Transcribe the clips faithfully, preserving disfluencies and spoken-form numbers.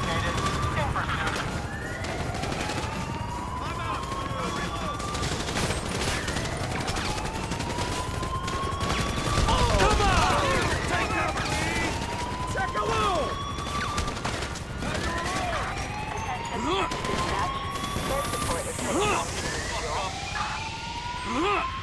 located. In pursuit. I'm out. Reload. Oh. Come on! Take that, please! Check a load! Time to reload! Attention, dispatch. Third support is taking off. Fuck off.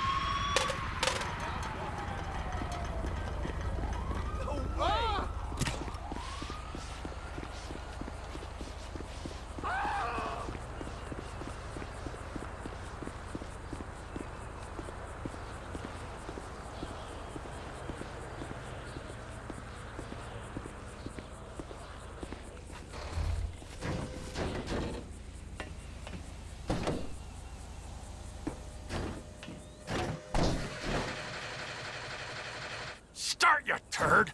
Turd!